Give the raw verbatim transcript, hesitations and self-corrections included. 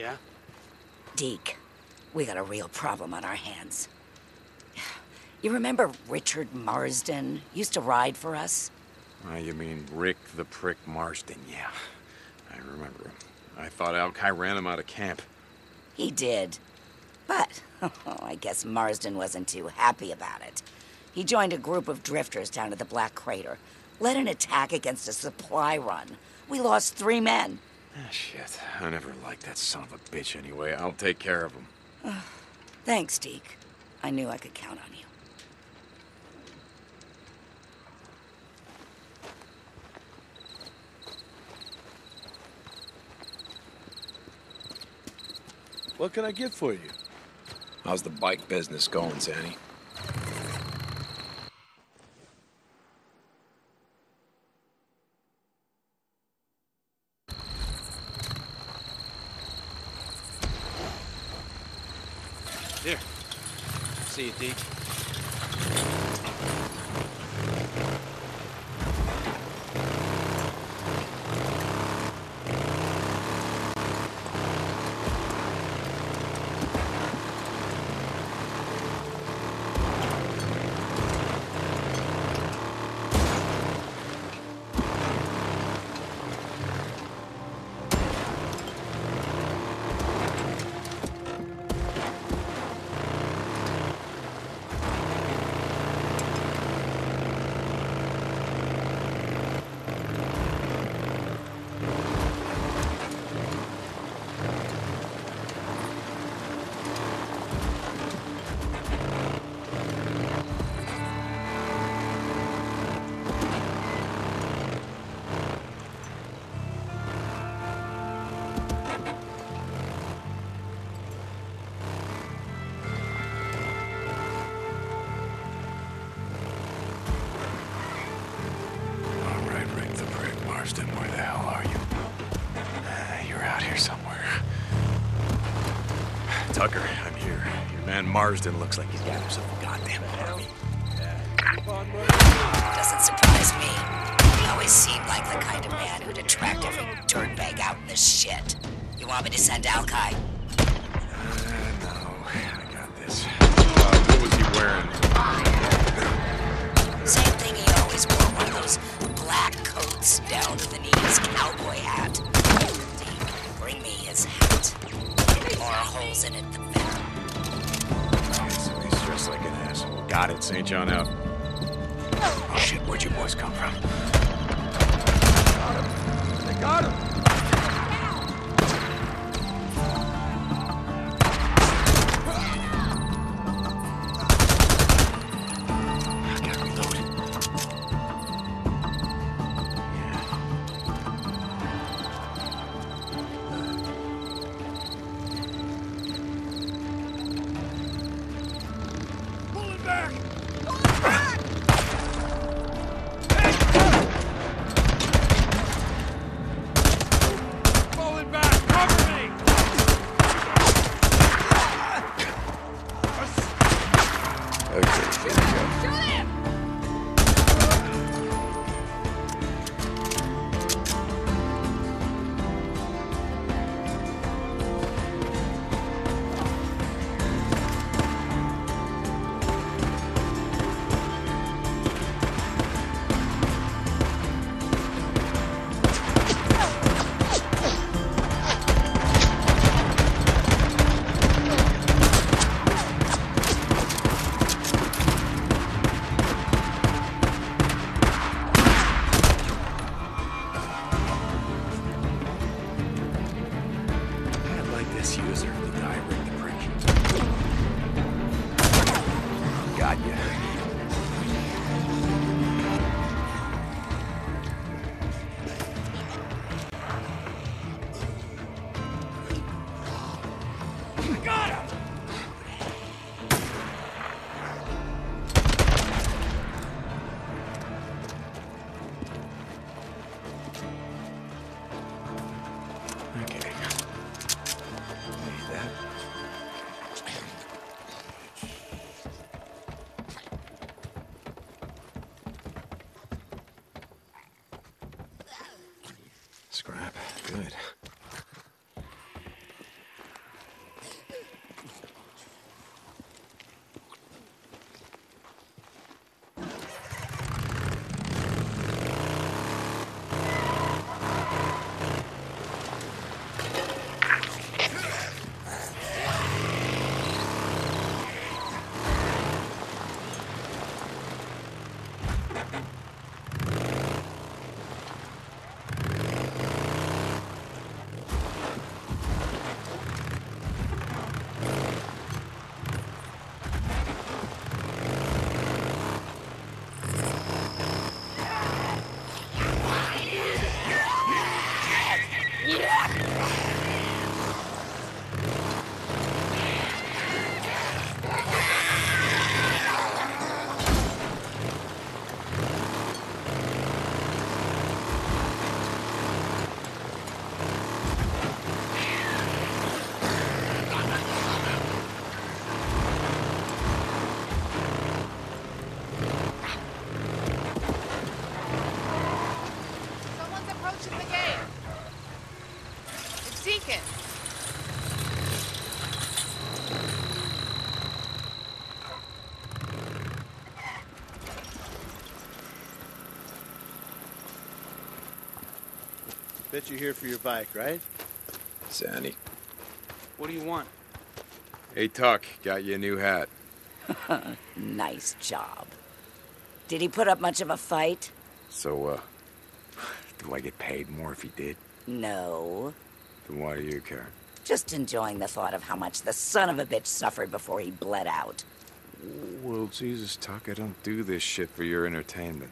Yeah? Deke, we got a real problem on our hands. You remember Richard Marsden? Used to ride for us? Uh, you mean Rick the Prick Marsden, yeah. I remember him. I thought Al-Kai ran him out of camp. He did. But, oh, I guess Marsden wasn't too happy about it. He joined a group of drifters down at the Black Crater, led an attack against a supply run. We lost three men. Ah, shit. I never liked that son of a bitch anyway. I'll take care of him. Uh, thanks, Deke. I knew I could count on you. What can I get for you? How's the bike business going, Zanny? There. See you, Deke. Tucker, I'm here. Your man Marsden looks like he's got himself a goddamn army. Doesn't surprise me. He always seemed like the kind of man who'd attract every dirtbag out in this shit. You want me to send Al-Kai? Uh, no, I got this. Uh, what was he wearing? Same thing he always wore, one of those black coats down to the knees, cowboy hat. Bring me his hat. More holes in it, the better. Somebody's dressed like an asshole. Got it, Saint John out. Oh shit, where'd you boys come from? Got him. They got him. Bet you're here for your bike, right? Sandy. What do you want? Hey, Tuck, got you a new hat. Nice job. Did he put up much of a fight? So, uh, do I get paid more if he did? No. Then why do you care? Just enjoying the thought of how much the son of a bitch suffered before he bled out. Well, Jesus, Tuck, I don't do this shit for your entertainment.